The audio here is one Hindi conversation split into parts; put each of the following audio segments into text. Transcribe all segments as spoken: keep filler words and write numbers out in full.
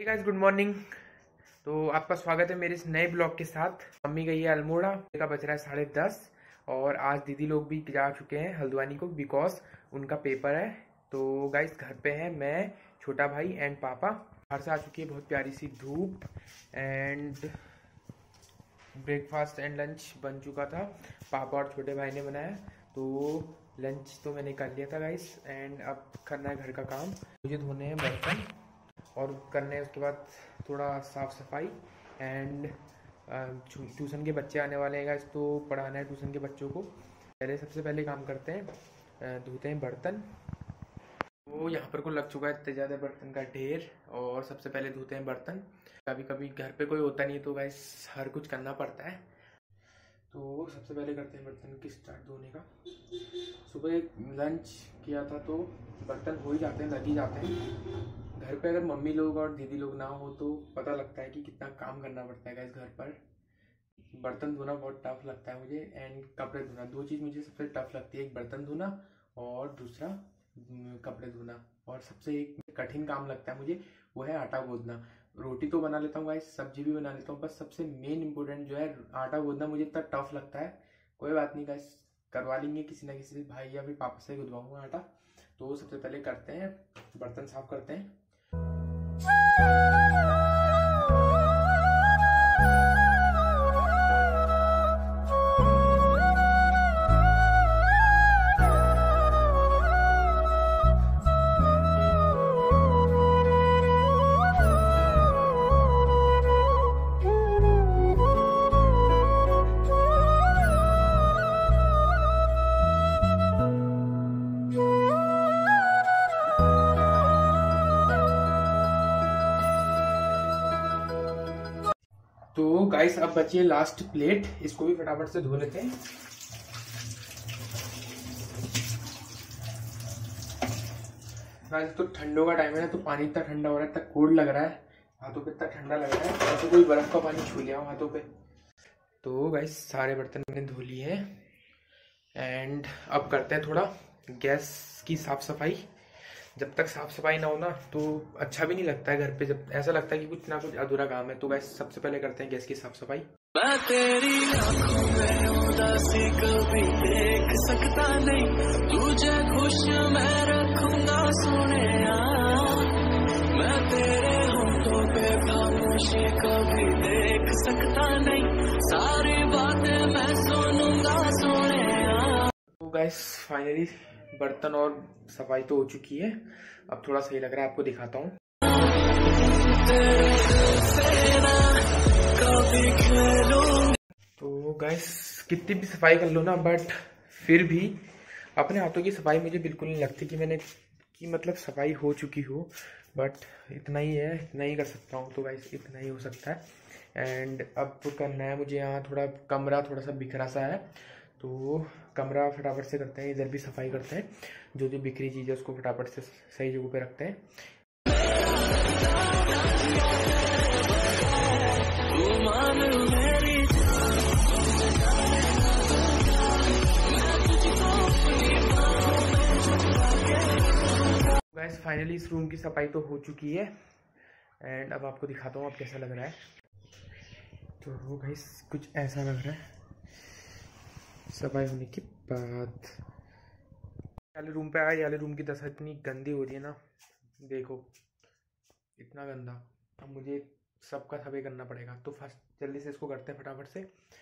Hey guys, good morning. तो आपका स्वागत है मेरे इस नए ब्लॉग के साथ। मम्मी गई है अल्मोड़ा, का बज रहा है साढ़े दस और आज दीदी लोग भी जा चुके हैं हल्द्वानी को, बिकॉज उनका पेपर है। तो गाइस घर पे है मैं, छोटा भाई एंड पापा। बाहर से आ चुकी है बहुत प्यारी सी धूप एंड ब्रेकफास्ट एंड लंच बन चुका था, पापा और छोटे भाई ने बनाया। तो लंच तो मैंने कर लिया था गाइस एंड अब करना है घर का काम। मुझे धोने हैं बर्तन और करने उसके बाद थोड़ा साफ़ सफाई एंड ट्यूशन के बच्चे आने वाले हैं गाइस, तो पढ़ाना है ट्यूशन के बच्चों को। पहले सबसे पहले काम करते हैं, धोते हैं बर्तन। तो यहाँ पर को लग चुका है इतने ज़्यादा बर्तन का ढेर और सबसे पहले धोते हैं बर्तन। कभी कभी घर पे कोई होता नहीं तो गाइस हर कुछ करना पड़ता है। तो सबसे पहले करते हैं बर्तन की स्टार्ट धोने का। सुबह लंच किया था तो बर्तन हो ही जाते हैं, लग ही जाते हैं। घर पे अगर मम्मी लोग और दीदी लोग ना हो तो पता लगता है कि कितना काम करना पड़ता है गाइस। घर पर बर्तन धोना बहुत टफ लगता है मुझे एंड कपड़े धोना, दो चीज़ मुझे सबसे टफ लगती है, एक बर्तन धोना और दूसरा कपड़े धोना। और सबसे एक कठिन काम लगता है मुझे वो है आटा गूंदना। रोटी तो बना लेता हूँ गाइस, सब्जी भी बना लेता हूँ, बस सबसे मेन इम्पोर्टेंट जो है आटा गूंदना मुझे इतना टफ लगता है। कोई बात नहीं गाइस, करवा लेंगे किसी ना किसी भाई या फिर पापा से गुदवाऊँगा आटा। तो सबसे पहले करते हैं बर्तन साफ करते हैं। तो गाइस अब बची है लास्ट प्लेट, इसको भी फटाफट से धो लेते हैं। गाइस तो ठंडों का टाइम है ना, तो पानी इतना ठंडा हो रहा है, इतना कोल्ड लग रहा है, हाथों पे इतना ठंडा लग रहा है, ऐसे कोई बर्फ का पानी छू लिया हाथों पे। तो गाइस सारे बर्तन मैंने धो लिए हैं एंड अब करते हैं थोड़ा गैस की साफ सफाई। जब तक साफ सफाई ना हो ना तो अच्छा भी नहीं लगता है घर पे, जब ऐसा लगता है कि कुछ ना कुछ अधूरा काम है। तो गाइस सबसे पहले करते हैं गैस की साफ सफाई। मैं तेरी आँखों में उदासी कभी देख सकता नहीं, तुझे खुश मैं रखूंगा सोनिया, मैं तेरे होंठों पे खामोशी कभी देख सकता नहीं, सारी बातें मैं सुनूंगा सोनिया। तो गाइस फाइनली बर्तन और सफाई तो हो चुकी है, अब थोड़ा सही लग रहा है, आपको दिखाता हूँ। तो गाइस कितनी भी सफाई कर लो ना, बट फिर भी अपने हाथों की सफाई मुझे बिल्कुल नहीं लगती कि मैंने कि मतलब सफाई हो चुकी हो, बट इतना ही है, इतना ही कर सकता हूँ। तो गाइस इतना ही हो सकता है एंड अब करना है मुझे, यहाँ थोड़ा कमरा थोड़ा सा बिखरा सा है तो कमरा फटाफट से करते हैं, इधर भी सफाई करते हैं, जो जो बिखरी चीज़ है उसको फटाफट से सही जगह पे रखते हैं। गाइस फाइनली इस रूम की सफाई तो हो चुकी है एंड अब आपको दिखाता हूँ अब कैसा लग रहा है। तो गाइस कुछ ऐसा लग रहा है सफाई होने के बाद। वाले रूम पे आए, वाले रूम की दशा इतनी गंदी हो रही है ना, देखो इतना गंदा। अब मुझे सबका सफाई करना पड़ेगा, तो फर्स्ट जल्दी से इसको करते हैं फटाफट से।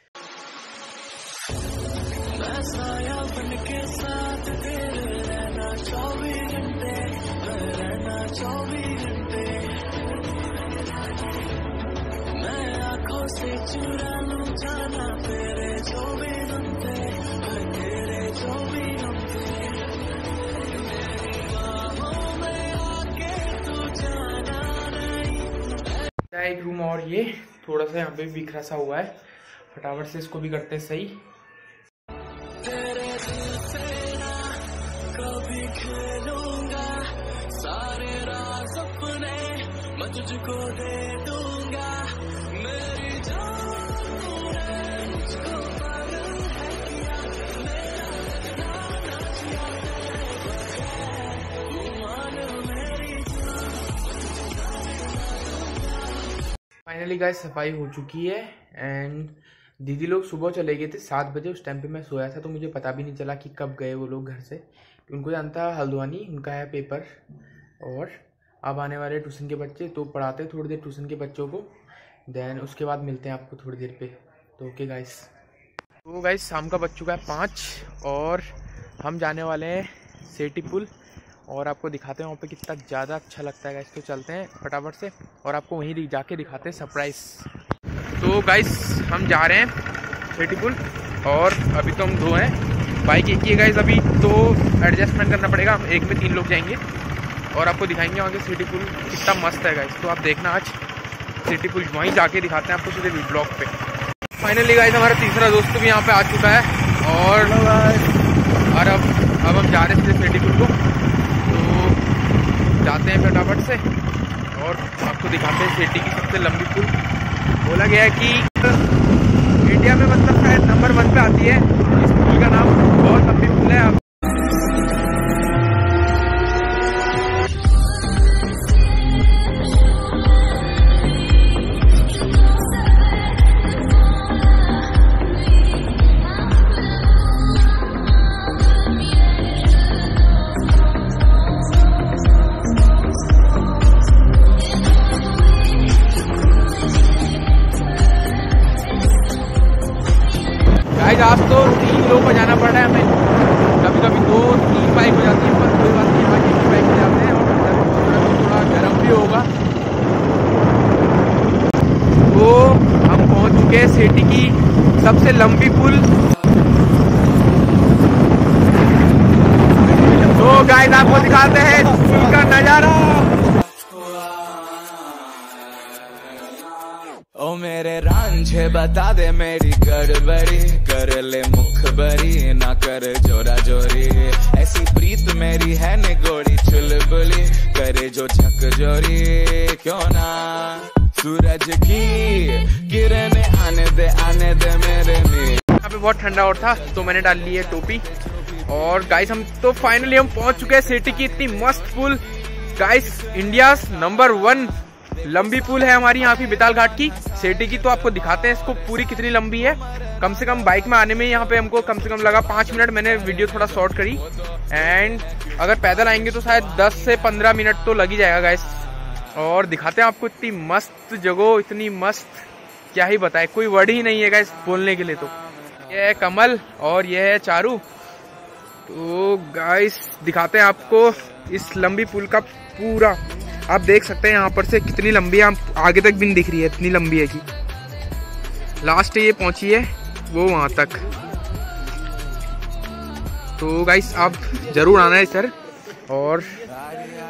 एक रूम और ये थोड़ा सा यहाँ पे बिखरा सा हुआ है, फटाफट से इसको भी करते हैं सही। फाइनली गाइस सफाई हो चुकी है एंड दीदी लोग सुबह चले गए थे सात बजे। उस टाइम पे मैं सोया था तो मुझे पता भी नहीं चला कि कब गए वो लोग घर से। उनको जानता हल्द्वानी, उनका है पेपर और अब आने वाले ट्यूशन के बच्चे, तो पढ़ाते थोड़ी देर ट्यूशन के बच्चों को, देन उसके बाद मिलते हैं आपको थोड़ी देर पे। तो ओके गाइस, तो गाइस शाम का बज चुका है पाँच और हम जाने वाले हैं सेठी पुल और आपको दिखाते हैं वहाँ पे कितना ज़्यादा अच्छा लगता है गाइस। तो चलते हैं फटाफट से और आपको वहीं जाके दिखाते हैं सरप्राइज़। तो गाइस हम जा रहे हैं सेठी पुल और अभी तो हम दो हैं, बाइक एक ही है गाइस। अभी तो एडजस्टमेंट करना पड़ेगा, हम एक में तीन लोग जाएंगे और आपको दिखाएंगे वहाँ के सेठी पुल कितना मस्त है गाइस। तो आप देखना आज सेठी पुल वहीं जाके दिखाते हैं आपको सीधे ब्लॉग पे। फाइनली गाइस हमारा तीसरा दोस्त भी यहाँ पे आ चुका है और और अब अब हम जा रहे हैं सेठी पुल को, तो जाते हैं फटाफट से और आपको दिखाते हैं सेठी की सबसे लंबी पुल। बोला गया है कि इंडिया में मतलब शायद नंबर वन पे आती है इस पुल का नाम, बहुत लंबी पुल है। आप आज तो तीन लोग को जाना पड़ रहा है हमें, कभी कभी दो तीन बाइक हो जाती है, पर कोई बात नहीं, आज एक ही बाइक हो जाते हैं और थोड़ा थोड़ा गर्म भी होगा। तो हम पहुंच चुके हैं सेठी की सबसे लंबी पुल। तो गाइस आपको दिखाते हैं पुल का नज़ारा। ओ मेरे रांझे बता दे मेरी गड़बड़ी, कर ले मुखबरी ना कर जोरा जोरी, ऐसी प्रीत मेरी है निगोड़ी चुलबुली, करे जो झकझोरी क्यों ना, सूरज की किरणें आने दे आने दे मेरे में। यहाँ पे बहुत ठंडा और था तो मैंने डाल ली है टोपी। और गाइस हम तो फाइनली हम पहुंच चुके हैं सेठी की इतनी मस्त pull. Guys India number one लंबी पुल है हमारी यहाँ की बेतालघाट की सेठी की। तो आपको दिखाते हैं इसको पूरी कितनी लंबी है। कम से कम बाइक में आने में यहाँ पे हमको कम से कम लगा पाँच मिनट, मैंने वीडियो थोड़ा शॉर्ट करी। एंड अगर पैदल आएंगे तो शायद दस से पंद्रह मिनट तो लग ही जाएगा गाइस। और दिखाते हैं आपको इतनी मस्त जगह, इतनी मस्त, क्या ही बताए, कोई वर्ड ही नहीं है गाइस बोलने के लिए। तो यह है कमल और यह है चारू। तो गाइस दिखाते हैं आपको इस लंबी पुल का पूरा, आप देख सकते हैं यहाँ पर से कितनी लंबी है, आगे तक भी नहीं दिख रही है, इतनी लंबी है कि लास्ट ये पहुंची है वो वहाँ तक। तो गाइस आप जरूर आना है सर और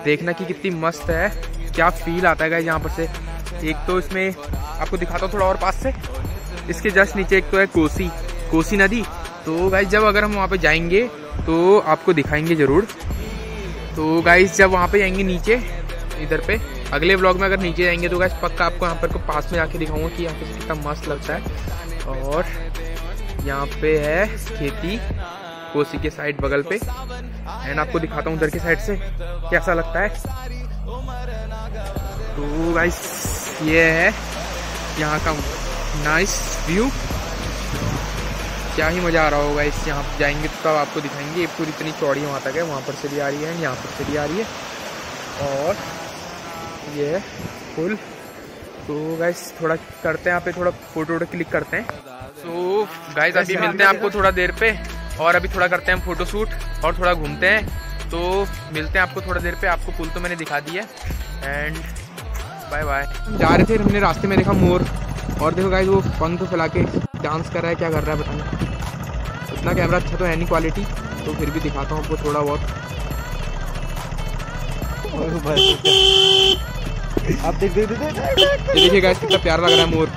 देखना कि कितनी मस्त है, क्या फील आता है गाइस यहाँ पर से। एक तो इसमें आपको दिखाता हूँ थोड़ा और पास से, इसके जस्ट नीचे एक तो है कोसी कोसी नदी। तो गाइस जब अगर हम वहाँ पर जाएंगे तो आपको दिखाएंगे ज़रूर। तो गाइस जब वहाँ पर जाएंगे नीचे इधर पे अगले व्लॉग में अगर नीचे जाएंगे तो गाइस पक्का आपको यहाँ पर को पास में जाके दिखाऊंगा कि यहाँ पे कितना मस्त लगता है। और यहाँ पे है खेती कोसी के साइड बगल पे, एंड आपको दिखाता हूँ उधर के साइड से कैसा लगता है। तो गाइस ये है यहाँ का नाइस व्यू, क्या ही मज़ा आ रहा होगा इस। यहाँ पर जाएंगे तो तब आपको दिखाएंगे, ये पूरी इतनी चौड़ी वहाँ तक है, वहाँ पर से भी आ रही है, यहाँ पर से भी आ रही है। और ये फुल, तो गाइस थोड़ा करते हैं यहाँ पे, थोड़ा फोटो वोटो क्लिक करते हैं। तो गाइस अभी मिलते हैं आपको थोड़ा देर पे और अभी थोड़ा करते हैं हम फोटो शूट और थोड़ा घूमते हैं। तो मिलते हैं आपको थोड़ा देर पे, आपको पुल तो मैंने दिखा दी है एंड बाय बाय। जा रहे थे, हमने रास्ते में देखा मोर और देखो गाइस वो पंख फैला के डांस कर रहा है, क्या कर रहा है पता नहीं। इतना कैमरा अच्छा तो है नहीं क्वालिटी, तो फिर भी दिखाता हूँ आपको थोड़ा बहुत। आप देख देख देखिए गाइस कितना प्यारा लग रहा है मोर।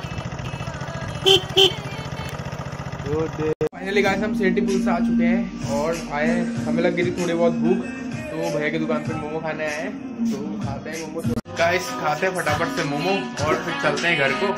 फाइनली गाइस हम सेठी पुल से आ चुके हैं और आए, हमें लग गई थी थोड़ी बहुत भूख, तो भैया की दुकान पे मोमो खाने आए हैं। तो खाते हैं मोमो गाइस, खाते हैं फटाफट से मोमो और फिर चलते हैं घर को।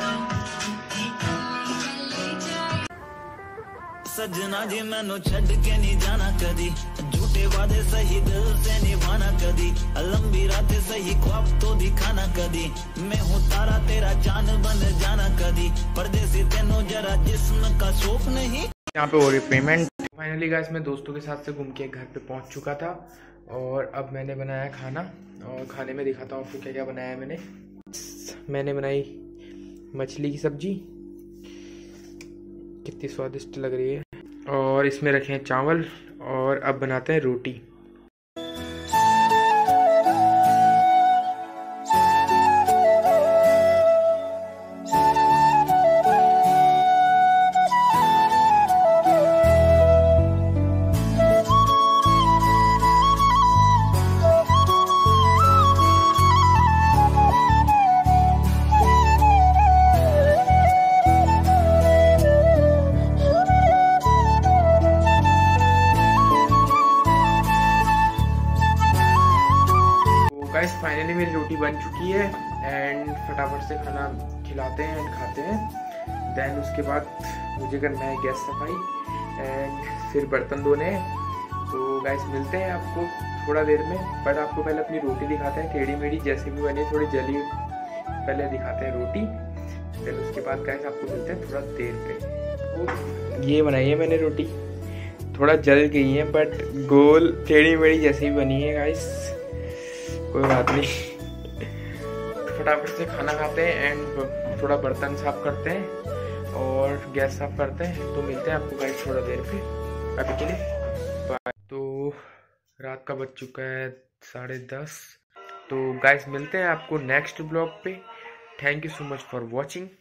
सजना जी मैनू छड़ के नहीं जाना कभी, झूठे झूठे वादे सही दिल से निभाना कभी, लंबी रातें सही ख्वाब तो दिखाना कभी। मैं हूँ तारा तेरा चांद बन जाना कभी, परदेसी तेनो जरा जिस्म का शौक नहीं। यहाँ पे हो रही पेमेंट। फाइनली गाइस मैं दोस्तों के साथ से घूम के घर पे पहुँच चुका था और अब मैंने बनाया खाना और खाने में दिखाता हूँ आपको क्या क्या बनाया मैंने। मैंने बनाई मछली की सब्जी, कितनी स्वादिष्ट लग रही है, और इसमें रखे हैं चावल और अब बनाते हैं रोटी। गाइस फाइनली मेरी रोटी बन चुकी है एंड फटाफट से खाना खिलाते हैं एंड खाते हैं। देन उसके बाद मुझे करना है गैस सफाई एंड फिर बर्तन धोने। तो गाइस मिलते हैं आपको थोड़ा देर में, बट आपको पहले अपनी रोटी दिखाते हैं टेढ़ी मेढ़ी जैसे भी बनी, थोड़ी जली पहले दिखाते हैं रोटी, फिर उसके बाद गाइस आपको मिलते हैं थोड़ा देर पर। तो ये बनाई है मैंने रोटी, थोड़ा जल गई है बट गोल टेढ़ी मेढ़ी जैसे ही बनी है गाइस, कोई बात नहीं। फटाफट से खाना खाते हैं एंड थोड़ा बर्तन साफ करते हैं और गैस साफ करते हैं। तो मिलते हैं आपको गाइस थोड़ा देर पे, अभी के लिए बाय। तो रात का बज चुका है साढ़े दस। तो गाइस मिलते हैं आपको नेक्स्ट ब्लॉग पे। Thank you so much for watching.